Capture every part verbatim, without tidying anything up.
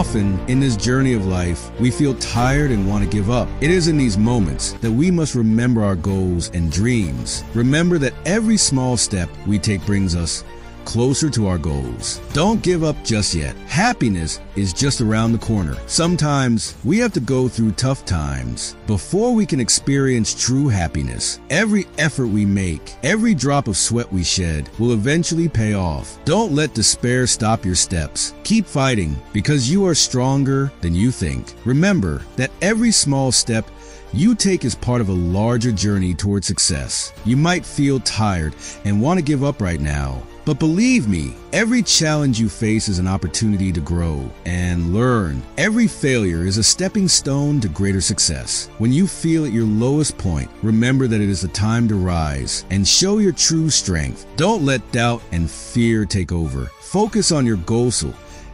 Often in this journey of life, we feel tired and want to give up. It is in these moments that we must remember our goals and dreams. Remember that every small step we take brings us closer to our goals. Don't give up just yet. Happiness is just around the corner. Sometimes we have to go through tough times before we can experience true happiness. Every effort we make, every drop of sweat we shed will eventually pay off. Don't let despair stop your steps. Keep fighting because you are stronger than you think. Remember that every small step you take is part of a larger journey toward success. You might feel tired and want to give up right now, but believe me, every challenge you face is an opportunity to grow and learn. Every failure is a stepping stone to greater success. When you feel at your lowest point, remember that it is the time to rise and show your true strength. Don't let doubt and fear take over. Focus on your goals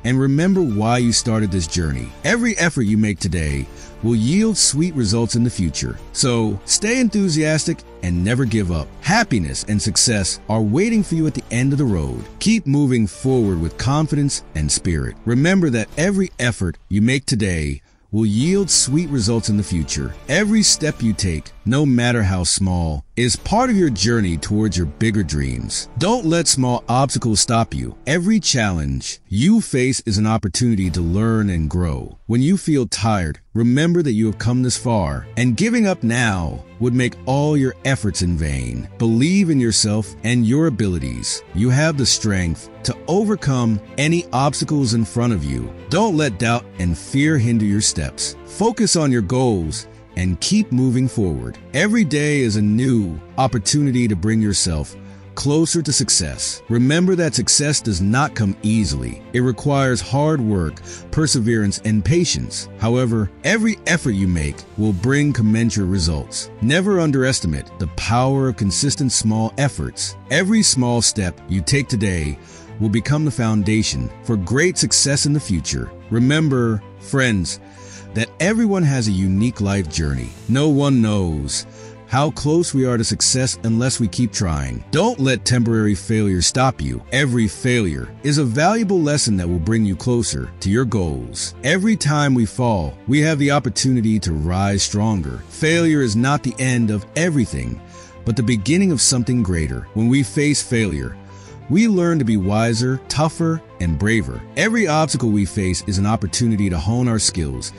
and remember why you started this journey. Every effort you make today will yield sweet results in the future. So stay enthusiastic and never give up. Happiness and success are waiting for you at the end of the road. Keep moving forward with confidence and spirit. Remember that every effort you make today will yield sweet results in the future. Every step you take, no matter how small, is part of your journey towards your bigger dreams. Don't let small obstacles stop you. Every challenge you face is an opportunity to learn and grow. When you feel tired, remember that you have come this far, and giving up now would make all your efforts in vain. Believe in yourself and your abilities. You have the strength to overcome any obstacles in front of you. Don't let doubt and fear hinder your steps. Focus on your goals and keep moving forward. Every day is a new opportunity to bring yourself closer to success. Remember that success does not come easily. It requires hard work, perseverance, and patience. However, every effort you make will bring commensurate results. Never underestimate the power of consistent small efforts. Every small step you take today will become the foundation for great success in the future. Remember, friends, that everyone has a unique life journey. No one knows how close we are to success unless we keep trying. Don't let temporary failure stop you. Every failure is a valuable lesson that will bring you closer to your goals. Every time we fall, we have the opportunity to rise stronger. Failure is not the end of everything, but the beginning of something greater. When we face failure, we learn to be wiser, tougher, and braver. Every obstacle we face is an opportunity to hone our skills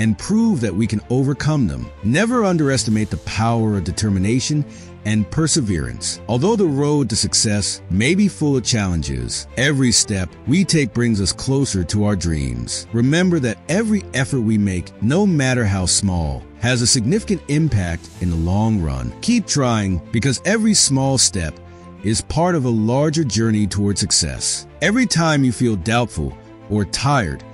and prove that we can overcome them. Never underestimate the power of determination and perseverance. Although the road to success may be full of challenges, every step we take brings us closer to our dreams. Remember that every effort we make, no matter how small, has a significant impact in the long run. Keep trying because every small step is part of a larger journey toward success. Every time you feel doubtful or tired,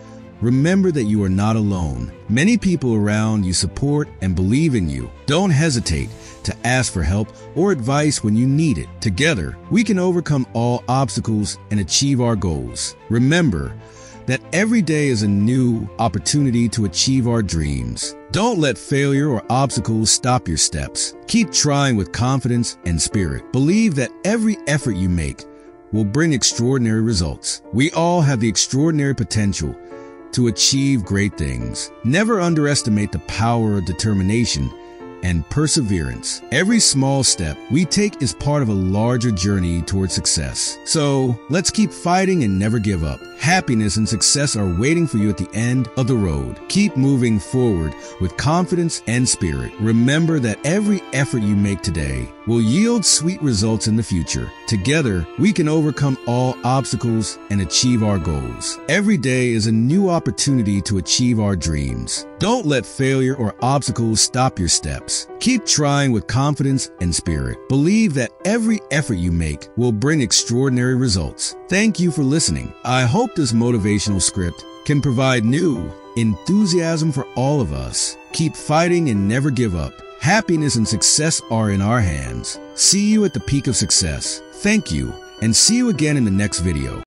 remember that you are not alone. Many people around you support and believe in you. Don't hesitate to ask for help or advice when you need it. Together, we can overcome all obstacles and achieve our goals. Remember that every day is a new opportunity to achieve our dreams. Don't let failure or obstacles stop your steps. Keep trying with confidence and spirit. Believe that every effort you make will bring extraordinary results. We all have the extraordinary potential to achieve great things. Never underestimate the power of determination and perseverance. Every small step we take is part of a larger journey toward success. So let's keep fighting and never give up. Happiness and success are waiting for you at the end of the road. Keep moving forward with confidence and spirit. Remember that every effort you make today will yield sweet results in the future. Together, we can overcome all obstacles and achieve our goals. Every day is a new opportunity to achieve our dreams. Don't let failure or obstacles stop your steps. Keep trying with confidence and spirit. Believe that every effort you make will bring extraordinary results. Thank you for listening. I hope this motivational script can provide new enthusiasm for all of us. Keep fighting and never give up. Happiness and success are in our hands. See you at the peak of success. Thank you, and see you again in the next video.